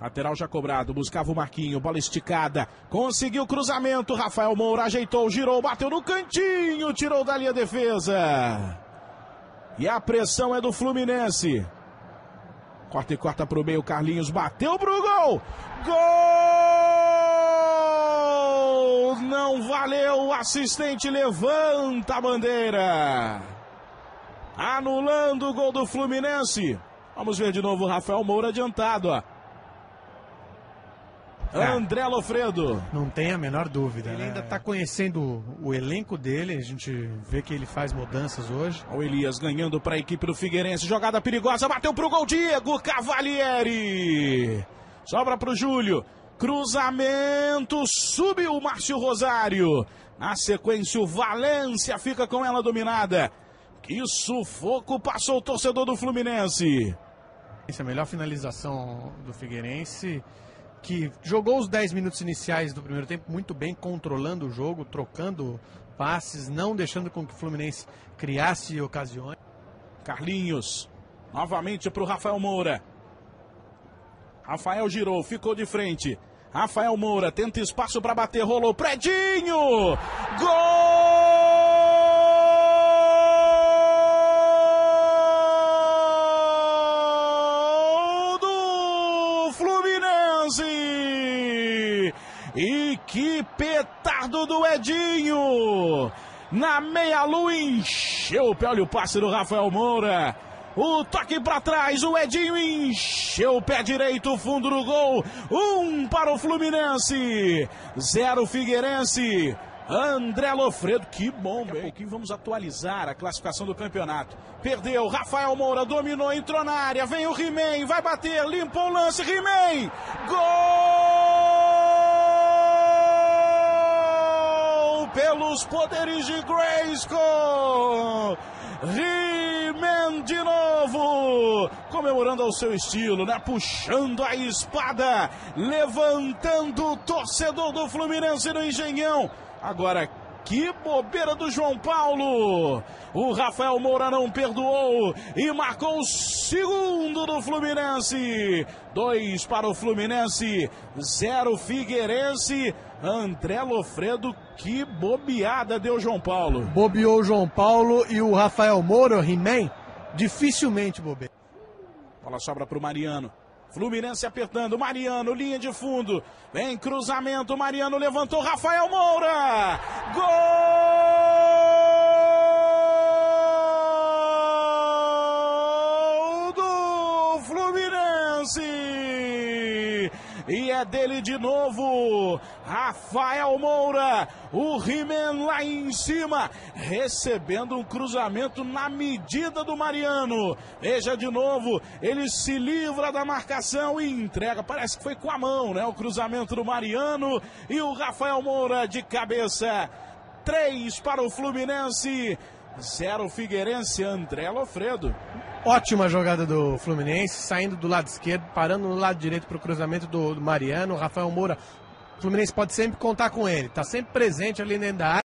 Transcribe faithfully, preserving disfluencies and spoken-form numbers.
Lateral já cobrado, buscava o Marquinho, bola esticada, conseguiu o cruzamento, Rafael Moura ajeitou, girou, bateu no cantinho, tirou dali a defesa. E a pressão é do Fluminense. Corta e corta para o meio, Carlinhos bateu pro gol. Gol! Não valeu, o assistente levanta a bandeira. Anulando o gol do Fluminense. Vamos ver de novo o Rafael Moura adiantado, ó. É. André Lofredo. Não tem a menor dúvida. Ele né? ainda está conhecendo o elenco dele. A gente vê que ele faz mudanças hoje. O Elias ganhando para a equipe do Figueirense. Jogada perigosa, bateu para o gol, Diego Cavalieri. Sobra para o Júlio. Cruzamento, subiu o Márcio Rosário. Na sequência o Valência fica com ela dominada. Que sufoco passou o torcedor do Fluminense. Essa é a melhor finalização do Figueirense, que jogou os dez minutos iniciais do primeiro tempo muito bem, controlando o jogo, trocando passes, não deixando com que o Fluminense criasse ocasiões. Carlinhos, novamente para o Rafael Moura. Rafael girou, ficou de frente. Rafael Moura tenta espaço para bater, rolou, Predinho! Gol do Fluminense! E que petardo do Edinho! Na meia-lua encheu o pé, olha o passe do Rafael Moura. O toque para trás, o Edinho encheu o pé direito, fundo do gol. Um para o Fluminense, zero Figueirense. André Lofredo, que bom, daqui a pouquinho vamos atualizar a classificação do campeonato. Perdeu, Rafael Moura dominou, entrou na área, vem o He-Man, vai bater, limpou o lance, He-Man! Gol! Pelos poderes de Grayskull, He-Man de novo, comemorando ao seu estilo, né? Puxando a espada, levantando o torcedor do Fluminense no Engenhão. Agora, que bobeira do João Paulo! O Rafael Moura não perdoou e marcou o segundo do Fluminense. Dois para o Fluminense, zero Figueirense. André Lofredo, que bobeada deu João Paulo. Bobeou o João Paulo e o Rafael Moura, o He-Man, dificilmente bobeia. Bola sobra para o Mariano. Fluminense apertando, Mariano, linha de fundo. Vem cruzamento, Mariano levantou, Rafael Moura. Gol do Fluminense! E é dele de novo, Rafael Moura, o He-Man lá em cima, recebendo um cruzamento na medida do Mariano. Veja de novo, ele se livra da marcação e entrega, parece que foi com a mão, né? O cruzamento do Mariano e o Rafael Moura de cabeça. Três para o Fluminense, zero Figueirense, André Lofredo. Ótima jogada do Fluminense, saindo do lado esquerdo, parando no lado direito para o cruzamento do, do Mariano. Rafael Moura, o Fluminense pode sempre contar com ele, está sempre presente ali dentro da área.